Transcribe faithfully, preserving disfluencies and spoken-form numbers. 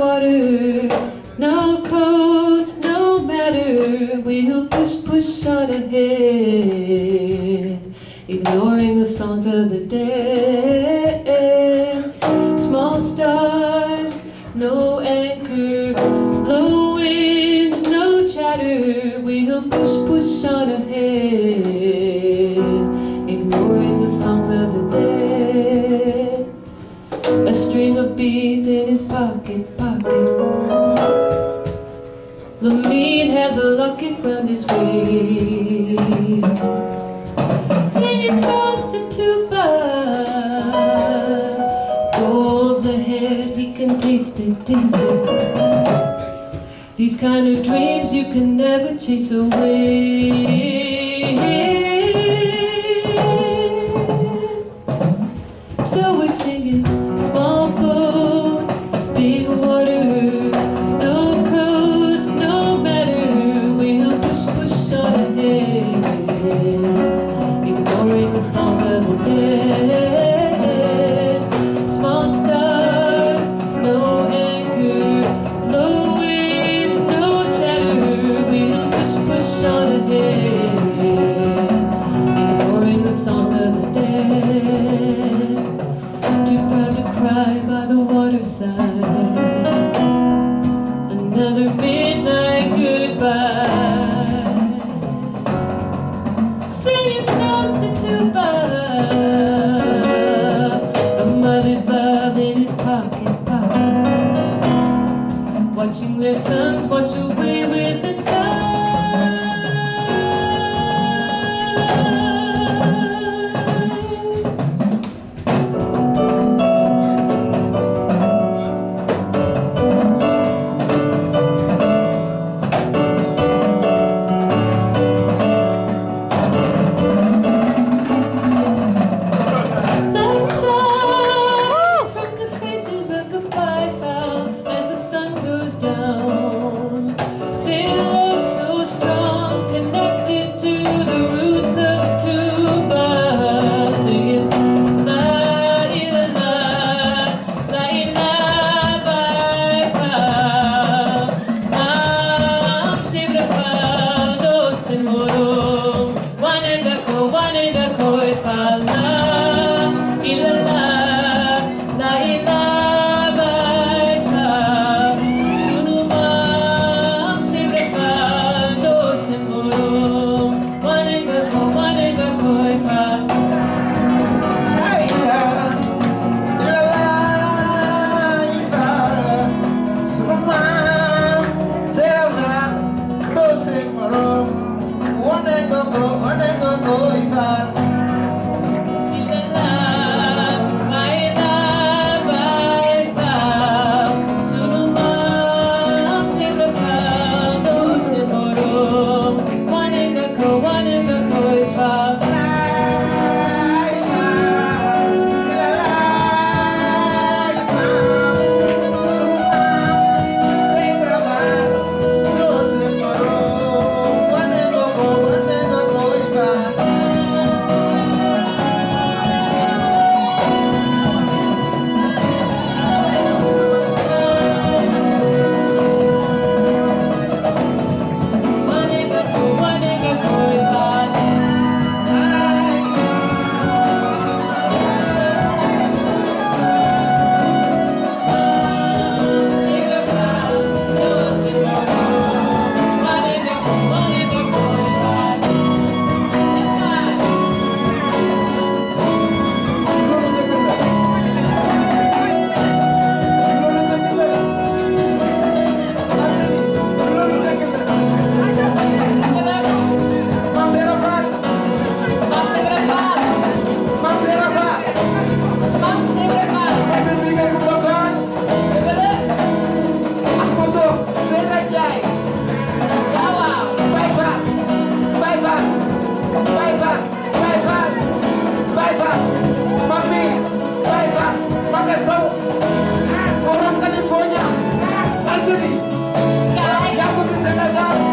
water, no coast, no matter, we'll push, push on ahead, ignoring the songs of the dead. Small stars, no anchor, low wind, no chatter, we'll push, push on ahead, ignoring the songs of the dead. A string of beads in his pocket, pocket. Lamine has a locket round his waist, singing songs to tuba. Gold's ahead, he can taste it, taste it. These kind of dreams you can never chase away. So we're singing. Small boats, big water, no coast, no matter, we'll push, push on ahead, ignoring the songs of the dead. Small stars, no anchor, no wind, no chatter, we'll push, push on ahead, ignoring the songs of the dead. Too proud to cry by the waterside, another midnight goodbye, singing songs to tuba. A mother's love in his pocket, pocket, watching their sons wash away with the tide. Orang California, Anthony, ya aku di Senegal.